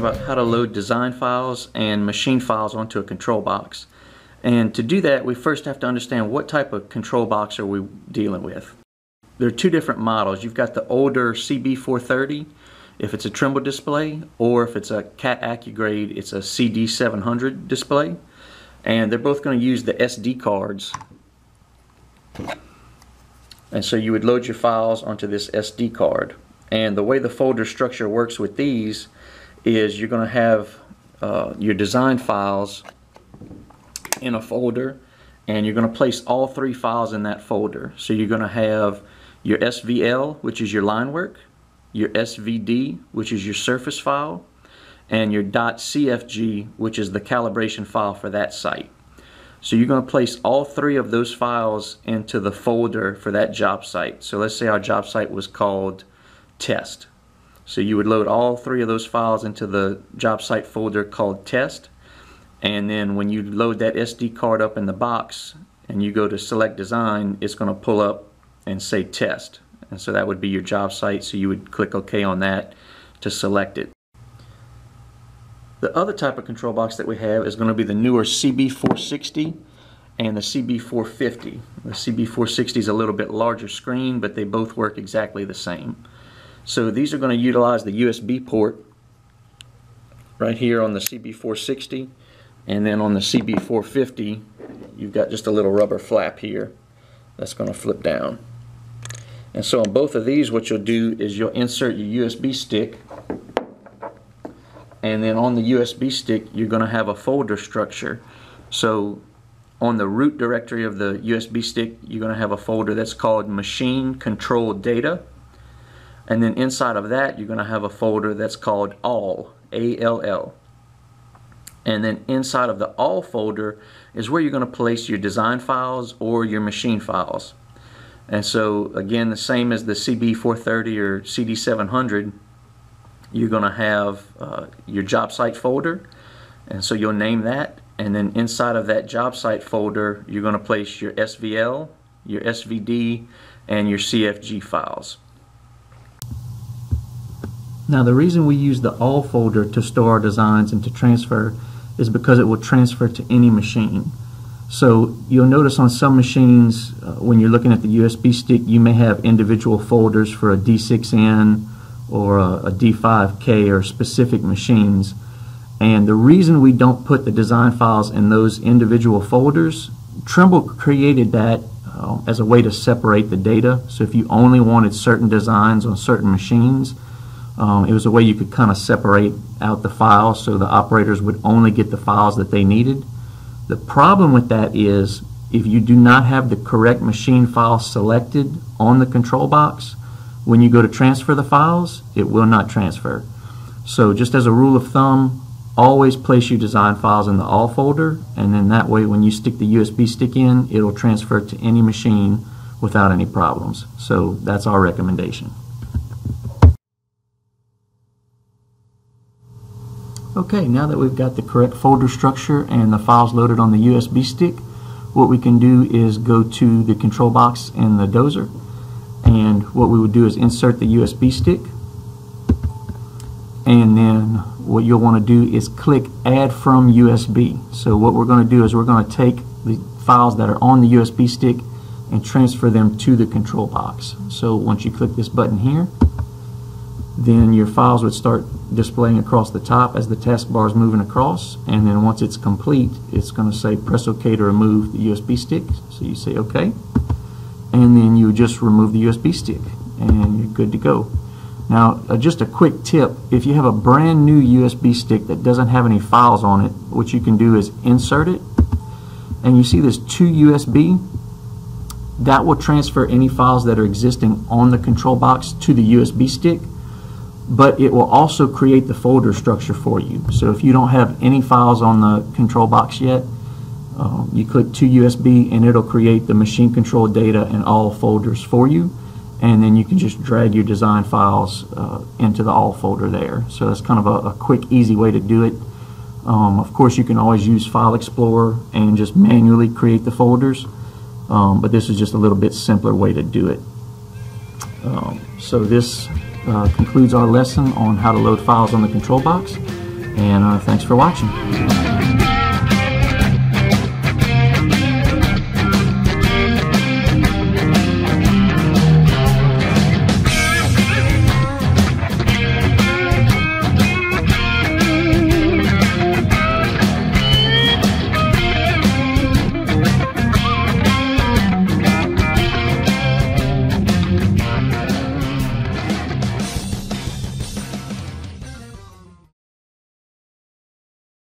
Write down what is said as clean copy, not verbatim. about how to load design files and machine files onto a control box. And to do that, we first have to understand what type of control box are we dealing with. There are two different models. You've got the older CB430, if it's a Trimble display, or if it's a CAT AccuGrade, it's a CD700 display. And they're both going to use the SD cards. And so you would load your files onto this SD card. And the way the folder structure works with these is you're going to have your design files in a folder, and you're going to place all three files in that folder. So you're going to have your SVL, which is your line work, your SVD, which is your surface file, and your .cfg, which is the calibration file for that site. So you're going to place all three of those files into the folder for that job site. So let's say our job site was called test. So you would load all three of those files into the job site folder called test. And then when you load that SD card up in the box and you go to select design, it's going to pull up and say test. And so that would be your job site, so you would click OK on that to select it. The other type of control box that we have is going to be the newer CB460 and the CB450. The CB460 is a little bit larger screen, but they both work exactly the same. So these are going to utilize the USB port right here on the CB460. And then on the CB450, you've got just a little rubber flap here that's going to flip down. And so on both of these, what you'll do is you'll insert your USB stick, and then on the USB stick you're going to have a folder structure. So on the root directory of the USB stick, you're going to have a folder that's called machine control data, and then inside of that you're going to have a folder that's called all, A-L-L. And then inside of the all folder is where you're going to place your design files or your machine files. And so again, the same as the CB430 or CD700, you're going to have your job site folder, and so you'll name that, and then inside of that job site folder you're going to place your SVL, your SVD, and your CFG files. Now the reason we use the all folder to store our designs and to transfer is because it will transfer to any machine. So you'll notice on some machines, when you're looking at the USB stick, you may have individual folders for a D6N or a D5K or specific machines. And the reason we don't put the design files in those individual folders, Trimble created that as a way to separate the data. So if you only wanted certain designs on certain machines, it was a way you could kind of separate out the files so the operators would only get the files that they needed. The problem with that is if you do not have the correct machine file selected on the control box, when you go to transfer the files, it will not transfer. So just as a rule of thumb, always place your design files in the all folder, and then that way when you stick the USB stick in, it'll transfer to any machine without any problems. So that's our recommendation. Okay, now that we've got the correct folder structure and the files loaded on the USB stick, what we can do is go to the control box in the dozer, and what we would do is insert the USB stick, and then what you'll want to do is click add from USB. So what we're going to do is we're going to take the files that are on the USB stick and transfer them to the control box. So once you click this button here, then your files would start displaying across the top as the taskbar is moving across, and then once it's complete, it's going to say press OK to remove the USB stick. So you say OK, and then you just remove the USB stick and you're good to go. Now just a quick tip, if you have a brand new USB stick that doesn't have any files on it, what you can do is insert it, and you see this 2USB, that will transfer any files that are existing on the control box to the USB stick, but it will also create the folder structure for you. So if you don't have any files on the control box yet, you click 2USB and it'll create the machine control data and all folders for you, and then you can just drag your design files into the all folder there. So that's kind of a quick, easy way to do it. Of course you can always use File Explorer and just manually create the folders, but this is just a little bit simpler way to do it. So this concludes our lesson on how to load files on the control box. and thanks for watching.